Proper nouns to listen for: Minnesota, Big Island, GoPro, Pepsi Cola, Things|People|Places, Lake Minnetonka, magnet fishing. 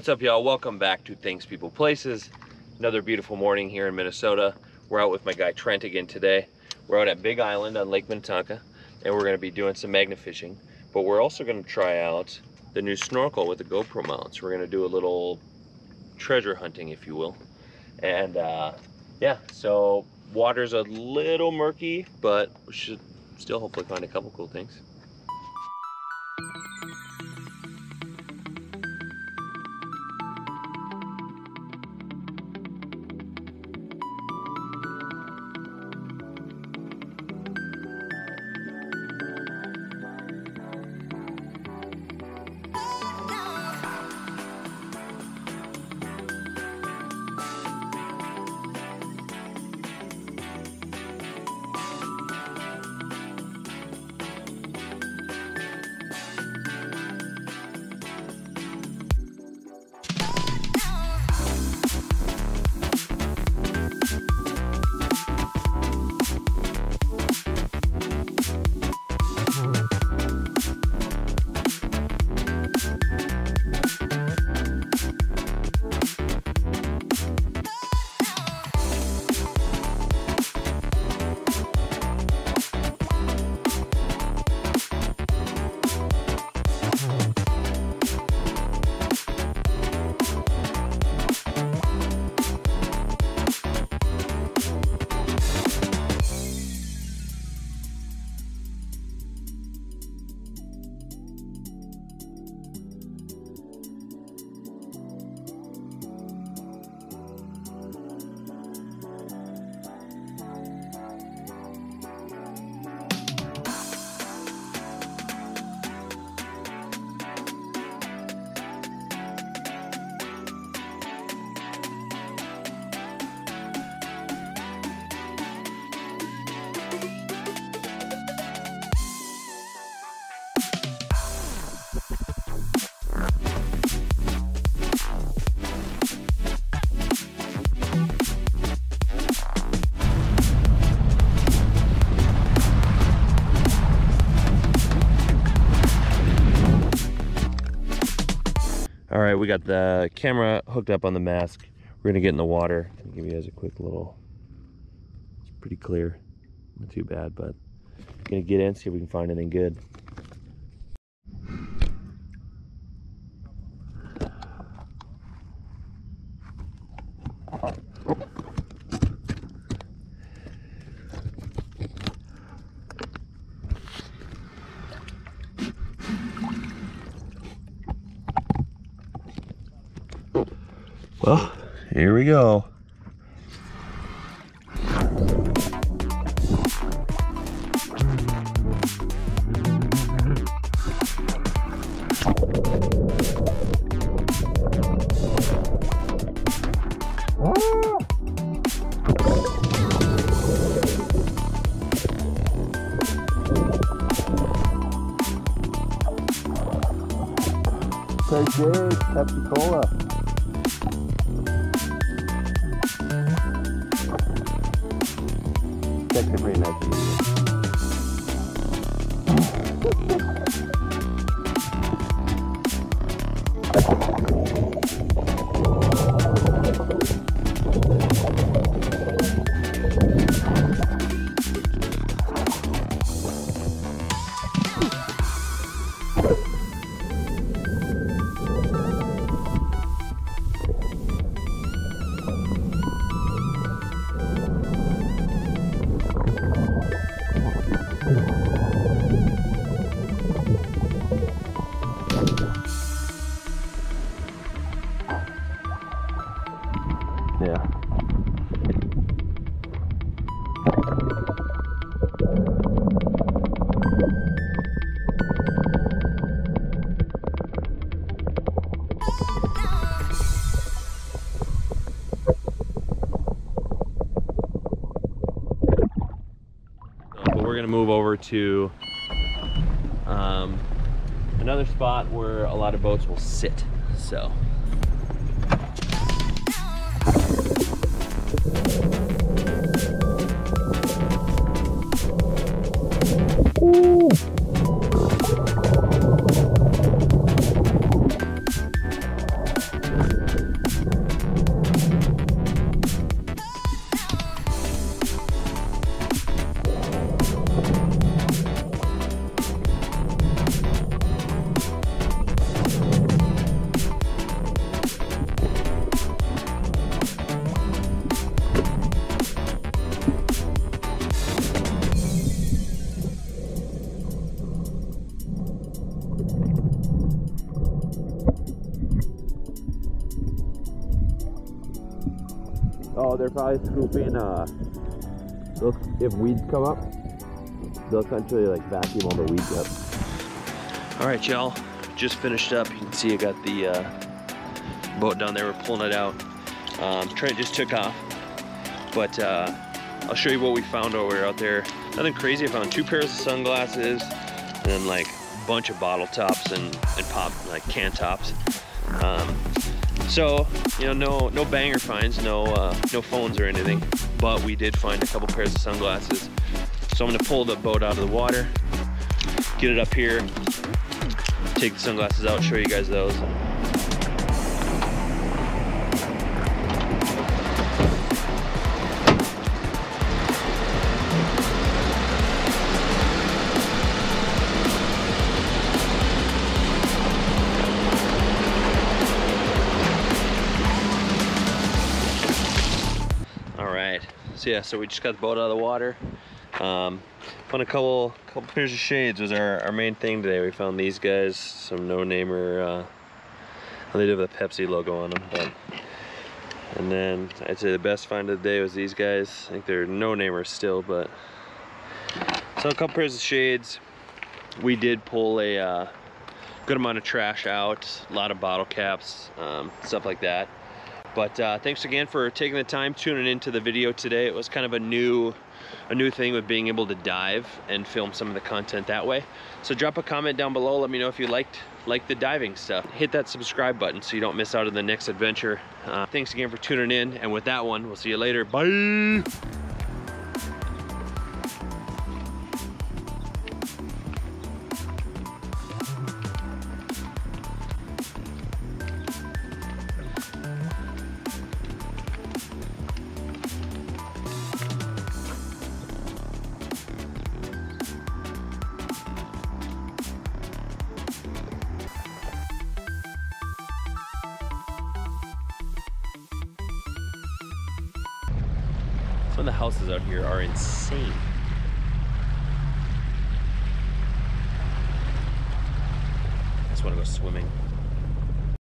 What's up, y'all? Welcome back to Things People Places. Another beautiful morning here in Minnesota. We're out with my guy Trent again today. We're out at Big Island on Lake Minnetonka, and we're going to be doing some magna fishing, but we're also going to try out the new snorkel with the GoPro mounts. We're going to do a little treasure hunting, if you will. And yeah, so water's a little murky, but we should still hopefully find a couple cool things. All right, we got the camera hooked up on the mask. We're gonna get in the water. I'll give you guys a quick little, it's pretty clear, not too bad, but I'm gonna get in, see if we can find anything good. Well, here we go. That's good, Pepsi Cola. That's pretty nice to meet you. Yeah. But we're gonna move over to another spot where a lot of boats will sit, so. Oh, they're probably scooping, if weeds come up, they'll essentially like vacuum all the weeds up. All right, y'all, just finished up. You can see I got the boat down there. We're pulling it out. Trent just took off, but I'll show you what we found while we were out there. Nothing crazy. I found 2 pairs of sunglasses and then like a bunch of bottle tops and pop, like can tops. So, you know, no banger finds, no phones or anything, but we did find a couple pairs of sunglasses. So I'm gonna pull the boat out of the water, get it up here, take the sunglasses out, show you guys those. So yeah, so we just got the boat out of the water. Found a couple pairs of shades was our main thing today. We found these guys, some no-namer, they do have a Pepsi logo on them. And then I'd say the best find of the day was these guys. I think they're no-namers still, but. So a couple pairs of shades. We did pull a good amount of trash out, a lot of bottle caps, stuff like that. But thanks again for taking the time tuning into the video today. It was kind of a new thing with being able to dive and film some of the content that way. So drop a comment down below. Let me know if you liked the diving stuff. Hit that subscribe button so you don't miss out on the next adventure. Thanks again for tuning in. And with that one, we'll see you later. Bye. Some of the houses out here are insane. I just want to go swimming.